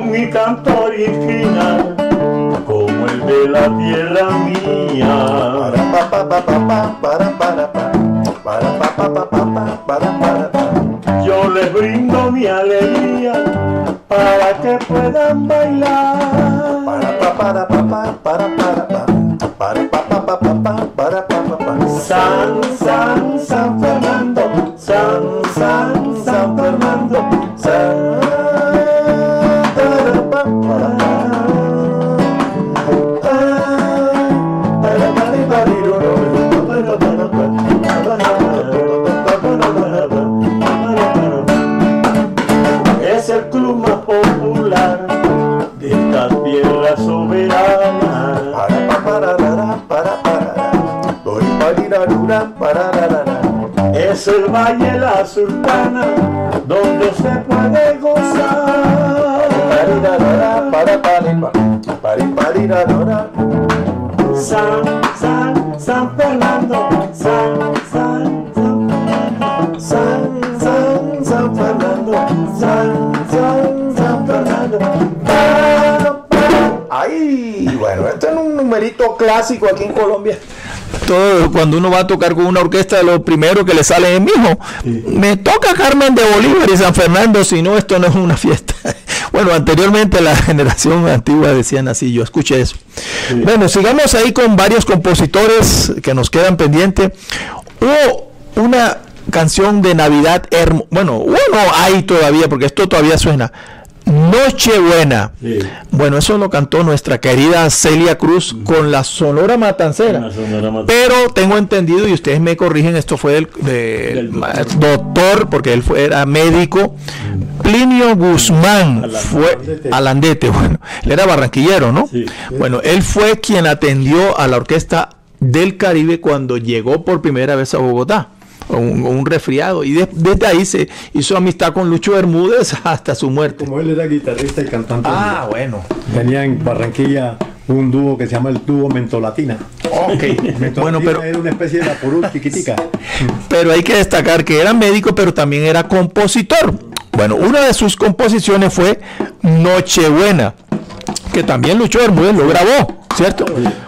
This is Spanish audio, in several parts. con mi canto original, como el de la tierra mía. Para pa pa pa para pa. Yo les brindo mi alegría para que puedan bailar. Para pa. San Fernando, San Fernando, es el Valle La Sultana donde se puede gozar. San Fernando, San Fernando, San Fernando. Ay, bueno, este es un numerito clásico aquí en Colombia. Todo, cuando uno va a tocar con una orquesta, lo primero que le sale es, mijo, sí, me toca Carmen de Bolívar y San Fernando, si no, esto no es una fiesta. Bueno, anteriormente la generación antigua decían así, yo escuché eso. Sí. Bueno, sigamos ahí con varios compositores que nos quedan pendientes. Hubo una canción de Navidad, hay todavía, porque esto todavía suena. Nochebuena. Sí. Bueno, eso lo cantó nuestra querida Celia Cruz con la Sonora Matancera. Pero tengo entendido, y ustedes me corrigen, esto fue del doctor, porque él era médico, Plinio Guzmán Alandete. Bueno, él era barranquillero, ¿no? Sí. Bueno, él fue quien atendió a la Orquesta del Caribe cuando llegó por primera vez a Bogotá. Un resfriado, y desde ahí se hizo amistad con Lucho Bermúdez hasta su muerte. Como él era guitarrista y cantante, bueno, tenía en Barranquilla un dúo que se llama el Dúo Mentolatina. Mentolatina, bueno, pero era una especie de la purú chiquitica. Pero hay que destacar que era médico, pero también era compositor. Bueno, una de sus composiciones fue Nochebuena, que también Lucho Bermúdez lo grabó, ¿cierto?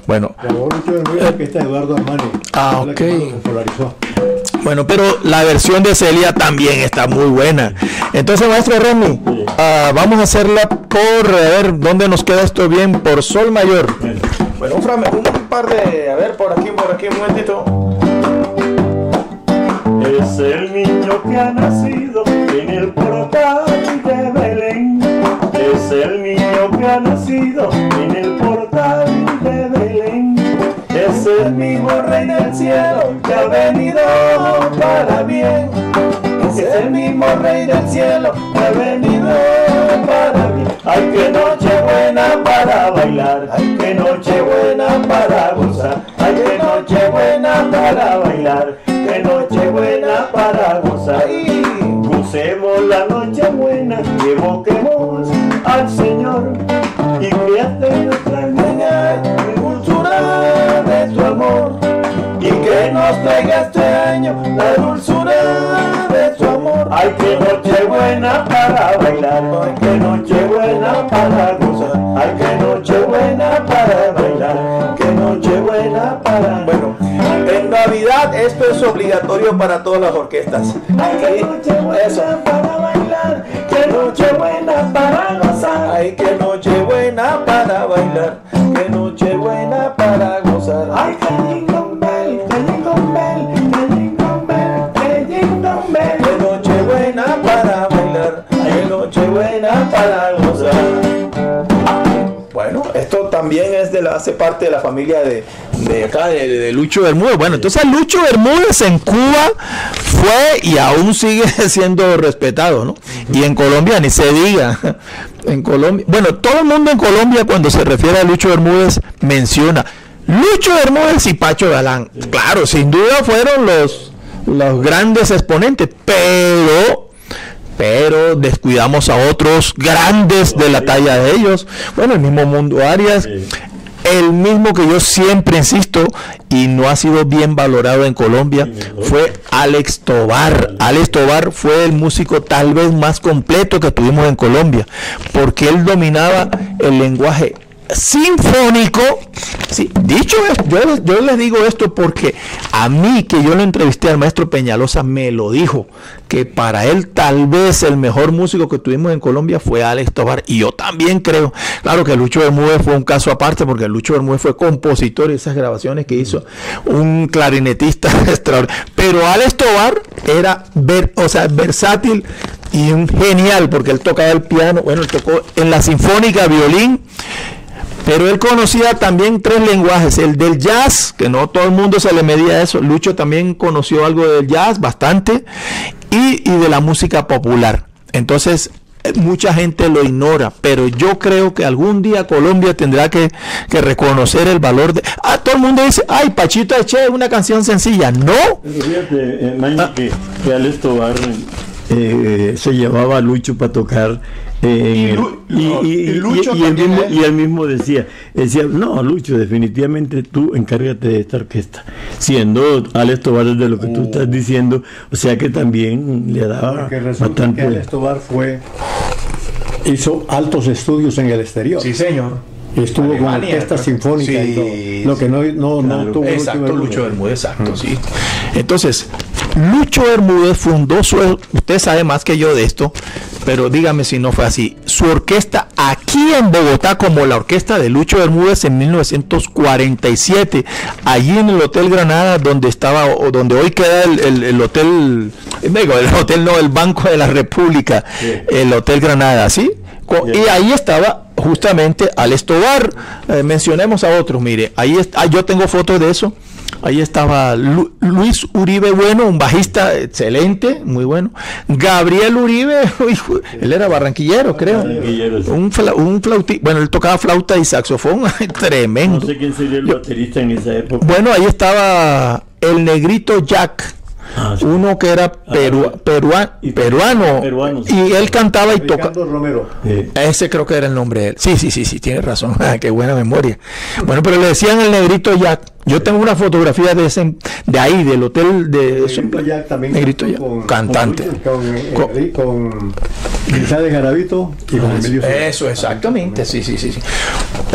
Bueno, grabó Lucho Bermúdez, la orquesta de Eduardo Armani. Bueno, pero la versión de Celia también está muy buena. Entonces, maestro Remy, vamos a hacerla por, a ver, ¿dónde nos queda esto bien? Por sol mayor. Bueno, un par de, a ver, por aquí, un momentito. Es el niño que ha nacido en el portal de Belén. Es el niño que ha nacido en el portal de Belén. Es el mismo Rey del Cielo que ha venido para bien. Es el mismo Rey del Cielo que ha venido para bien. Ay, qué noche buena para bailar. Ay, qué noche buena para gozar. Ay, qué noche buena para bailar. Qué noche buena para gozar. Gocemos la noche buena y evoquemos al Señor. Y creaste nuestra engañar de tu amor, y que nos traiga este año la dulzura de tu amor. Ay, qué noche buena para bailar, ay, qué noche buena para gozar, ay, qué noche buena para bailar, qué noche buena para... Bueno, en Navidad esto es obligatorio para todas las orquestas. Ay, qué noche buena para bailar, qué noche buena para gozar, ay, qué noche buena para bailar, qué noche buena para gozar. Ay, que jingle bell, que jingle bell, que jingle bell, que jingle bell. Qué noche buena para bailar, qué noche buena para gozar. Bueno, esto también es hace parte de la familia de acá, de Lucho Bermúdez. Bueno, entonces Lucho Bermúdez en Cuba fue y aún sigue siendo respetado, ¿no? Y en Colombia ni se diga. En Colombia, bueno, todo el mundo en Colombia cuando se refiere a Lucho Bermúdez menciona Lucho Bermúdez y Pacho Galán. Claro, sin duda fueron los grandes exponentes, pero descuidamos a otros grandes de la talla de ellos. Bueno, el mismo Mundo Arias, El mismo que yo siempre insisto y no ha sido bien valorado en Colombia fue Alex Tobar. Alex Tobar fue el músico tal vez más completo que tuvimos en Colombia, porque él dominaba el lenguaje sinfónico. Sí, dicho esto, yo les digo esto porque a mí, que yo lo entrevisté al maestro Peñalosa, me lo dijo, que para él tal vez el mejor músico que tuvimos en Colombia fue Alex Tobar, y yo también creo. Claro que Lucho Bermúdez fue un caso aparte, porque Lucho Bermúdez fue compositor y esas grabaciones que hizo, un clarinetista extraordinario, pero Alex Tobar era versátil y un genial, porque él tocaba el piano, bueno, él tocó en la sinfónica violín, pero él conocía también tres lenguajes, el del jazz, que no todo el mundo se le medía eso. Lucho también conoció algo del jazz, bastante, y de la música popular. Entonces, mucha gente lo ignora, pero yo creo que algún día Colombia tendrá que reconocer el valor de... Ah, todo el mundo dice, ay, Pachito Eche, es una canción sencilla. ¡No! Fíjate, que Alex Tobar se llevaba a Lucho para tocar... Y él mismo decía, no, Lucho, definitivamente tú encárgate de esta orquesta, siendo Alex Tobar de lo que tú estás diciendo, o sea que también le daba bastante. Que Alex Tobar hizo altos estudios en el exterior. Sí, señor. Estuvo Alemania, con orquesta sinfónica, sí, y todo. Lo que no tuvo. Exacto, Lucho Bermúdez, exacto, sí. Entonces, Lucho Bermúdez fundó su... Usted sabe más que yo de esto, pero dígame si no fue así. Su orquesta aquí en Bogotá, como la orquesta de Lucho Bermúdez, en 1947, allí en el Hotel Granada, donde estaba, o donde hoy queda el Banco de la República, sí. El Hotel Granada, ¿sí? Sí. Y ahí estaba justamente Alex Tobar. Mencionemos a otros, mire, ahí está, yo tengo fotos de eso. Ahí estaba Luis Uribe Bueno, un bajista excelente, muy bueno. Gabriel Uribe, él era barranquillero, creo. Barranquillero, sí. Un flautista, bueno, él tocaba flauta y saxofón, tremendo. No sé quién sería el baterista en esa época. Bueno, ahí estaba el negrito Jack. Ah, sí. Uno que era peruano, sí, y él cantaba y tocaba. Ricardo Romero. Sí. Ese creo que era el nombre de él. Sí, tiene razón. Qué buena memoria. Bueno, pero le decían el negrito Jack. Yo tengo una fotografía de ahí, del hotel de Jack, también negrito Jack, cantante. Con Isabel Garavito y con Emilio. Eso, exactamente. Sí.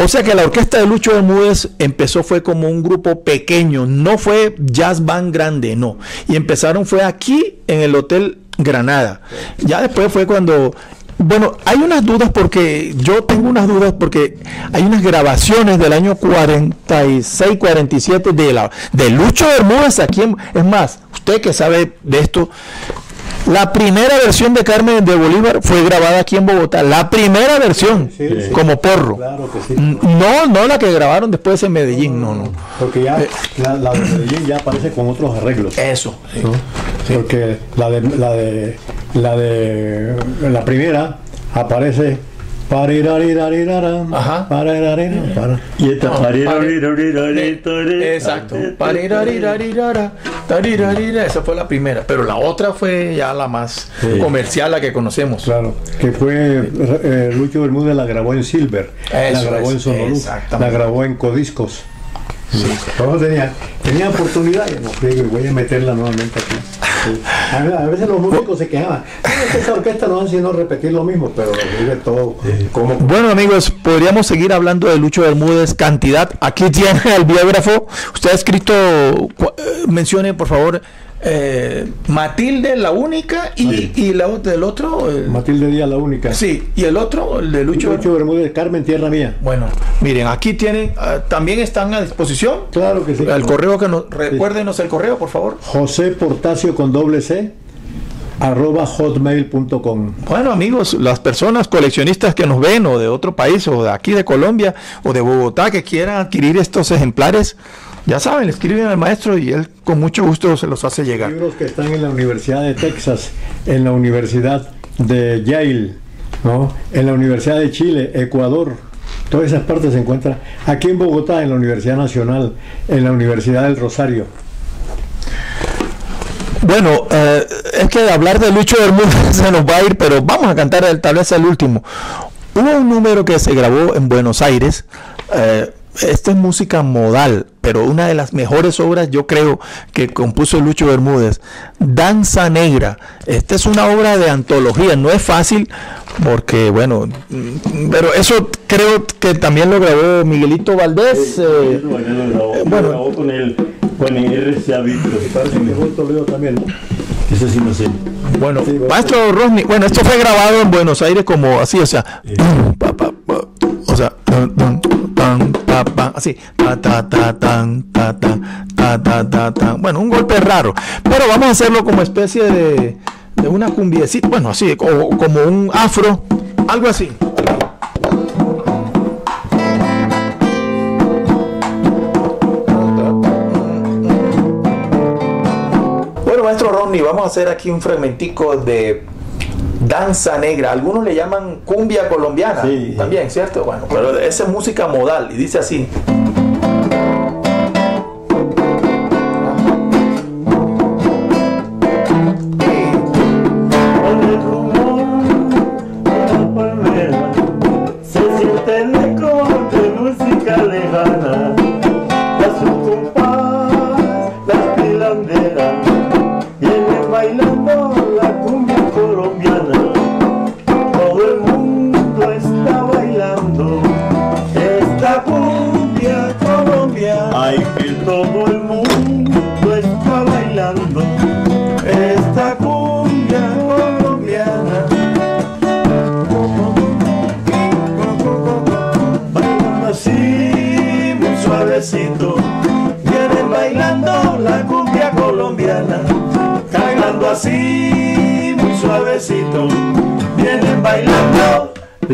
O sea que la orquesta de Lucho Bermúdez empezó fue como un grupo pequeño, no fue jazz band grande, no. Y empezaron fue aquí en el Hotel Granada. Ya después fue cuando... Bueno, hay unas dudas, porque yo tengo unas dudas, porque hay unas grabaciones del año 46, 47 de Lucho Bermúdez aquí. Es más, usted que sabe de esto, la primera versión de Carmen de Bolívar fue grabada aquí en Bogotá. La primera versión, sí. Como porro. Claro que sí. No la que grabaron después en Medellín, no. Porque ya la de Medellín ya aparece con otros arreglos. Eso, sí. ¿No? Sí. Porque la primera aparece y esta exacto, esa fue la primera, pero la otra fue ya la más comercial, la que conocemos, claro, que fue Lucho Bermúdez la grabó en Silver, la grabó en Sonoluz, la grabó en Codiscos. Sí. Tenía oportunidades, no sé, voy a meterla nuevamente aquí. Sí. A veces los músicos se quejaban. Esa orquesta no han sido repetir lo mismo, pero vive todo. Como... Bueno, amigos, podríamos seguir hablando de Lucho Bermúdez, cantidad. Aquí tiene el biógrafo. Usted ha escrito, mencione por favor, Matilde, la única, y la otra del otro. Matilde Díaz, la única. Sí, y el otro, el de Lucho Bermúdez, Carmen, Tierra Mía. Bueno, miren, aquí tienen, también están a disposición. Claro que sí. El correo que nos, recuérdenos el correo, por favor. José Portaccio @hotmail.com. Bueno, amigos, las personas coleccionistas que nos ven, o de otro país, o de aquí de Colombia, o de Bogotá, que quieran adquirir estos ejemplares, ya saben, le escriben al maestro y él con mucho gusto se los hace llegar. Libros que están en la Universidad de Texas, en la Universidad de Yale, ¿no? En la Universidad de Chile, Ecuador, todas esas partes se encuentran. Aquí en Bogotá, en la Universidad Nacional, en la Universidad del Rosario. Bueno, es que hablar de Lucho Bermúdez se nos va a ir, pero vamos a cantar tal vez el último. Hubo un número que se grabó en Buenos Aires, Esta es música modal, pero una de las mejores obras, yo creo, que compuso Lucho Bermúdez, Danza Negra. Esta es una obra de antología, no es fácil porque, bueno, pero eso creo que también lo grabó Miguelito Valdés. Bueno, con el RCA Víctor. Eso sí no sé. Bueno, sí, Maestro Rosny, bueno, esto fue grabado en Buenos Aires como así, o sea, o sea, así, bueno, un golpe raro, pero vamos a hacerlo como especie de una cumbiecita, bueno, así, como un afro, algo así. Maestro Romney, vamos a hacer aquí un fragmentico de Danza Negra. Algunos le llaman cumbia colombiana, sí, también, ¿cierto? Bueno, pero esa es música modal y dice así.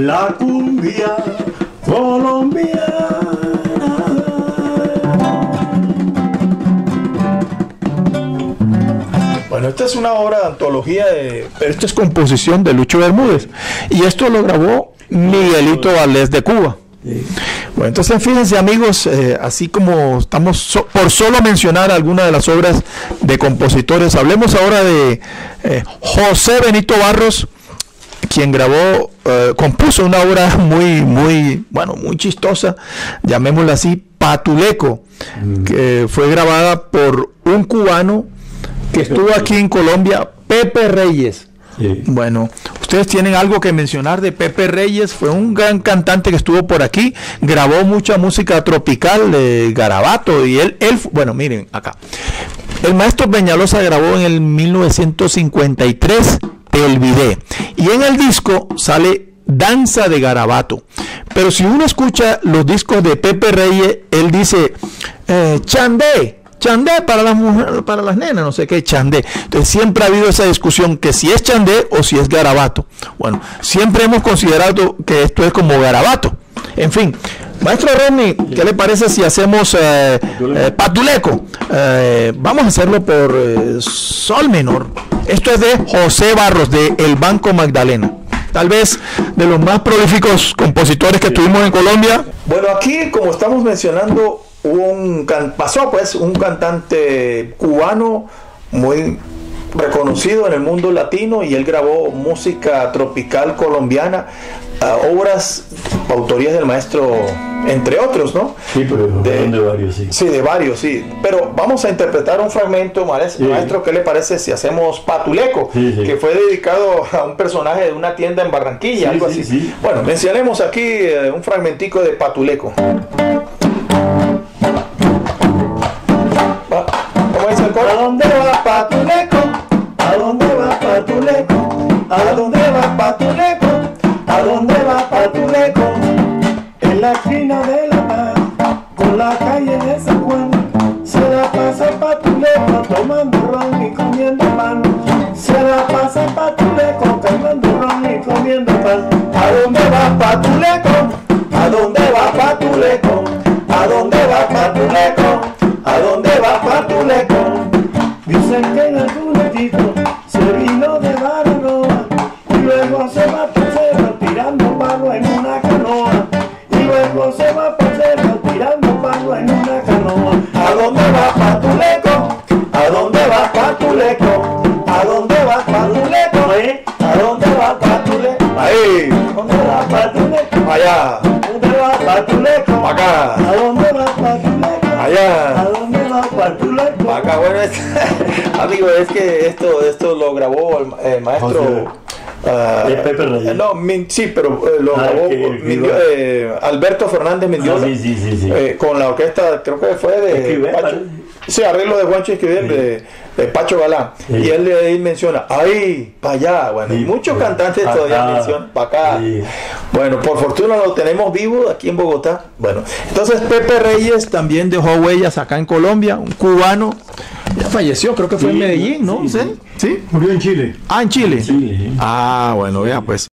La cumbia colombiana. Bueno, esta es una obra de antología, pero esto es composición de Lucho Bermúdez. Y esto lo grabó Miguelito Valdés de Cuba. Sí. Bueno, entonces fíjense amigos, así como estamos por solo mencionar algunas de las obras de compositores, hablemos ahora de José Benito Barros, quien grabó, compuso una obra muy chistosa, llamémosla así, Patuleco, que fue grabada por un cubano que estuvo aquí en Colombia, Pepe Reyes. Sí. Bueno, ustedes tienen algo que mencionar de Pepe Reyes, fue un gran cantante que estuvo por aquí, grabó mucha música tropical, de garabato, y él, bueno, miren acá, el maestro Peñalosa grabó en el 1953 El Vidé, y en el disco sale Danza de Garabato, pero si uno escucha los discos de Pepe Reyes, él dice chandé para las mujeres, para las nenas, no sé qué, chandé. Entonces siempre ha habido esa discusión que si es chandé o si es garabato. Bueno, siempre hemos considerado que esto es como garabato. En fin, maestro Rosny, ¿qué le parece si hacemos Patuleco? Vamos a hacerlo por sol menor. Esto es de José Barros, de El Banco Magdalena, tal vez de los más prolíficos compositores que tuvimos en Colombia. Bueno, aquí como estamos mencionando, pasó pues un cantante cubano muy reconocido en el mundo latino, y él grabó música tropical colombiana, obras, autorías del maestro, entre otros, ¿no? Sí, pero de varios, sí. Sí, de varios, sí. Pero vamos a interpretar un fragmento, maestro, sí. ¿Qué le parece si hacemos Patuleco? Sí, sí. Que fue dedicado a un personaje de una tienda en Barranquilla, sí, algo así. Sí, sí. Bueno, mencionemos aquí un fragmentico de Patuleco. ¿Cómo dice el coro? ¿A dónde va Patuleco? ¿A dónde va Patuleco? ¿A dónde va Patuleco? ¿A dónde va Patuleco? En la esquina de La Paz, con la calle de San Juan, se la pasa Patuleco tomando ron y comiendo pan. Se la pasa Patuleco tomando ron y comiendo pan. ¿A dónde va Patuleco? ¿A dónde va Patuleco? ¿A dónde va Patuleco? ¿A dónde va Patuleco? Dicen que en algún equipo se vino de Baranoa y luego se va a tirando palo en una canoa, y luego se va por cerro tirando palo en una canoa. ¿A dónde va Patuleco? ¿A dónde va Patuleco? ¿A dónde va Patuleco? ¿Eh? ¿A dónde va Patuleco? Ahí. ¿Dónde va Patuleco? Allá. ¿Dónde va va Patuleco? Acá. ¿A dónde va Patuleco? Allá. ¿A dónde va Patuleco? Acá. Bueno, es, amigo, es que esto lo grabó el maestro. Pepe Reyes. No, sí, pero lo grabó Alberto Fernández Mendoza. Con la orquesta, creo que fue de Pacho. Sí, arreglo de Juancho Escribente, de Pacho Galán. Sí. Y él ahí menciona, ahí, para allá. Bueno, sí, muchos cantantes todavía mencionan, para acá. Sí. Bueno, por fortuna lo tenemos vivo aquí en Bogotá. Bueno, entonces Pepe Reyes también dejó huellas acá en Colombia, un cubano. Ya falleció, creo que fue en Medellín, ¿no? Sí, murió en Chile. Ah, en Chile. Sí. Ah, bueno, vea pues.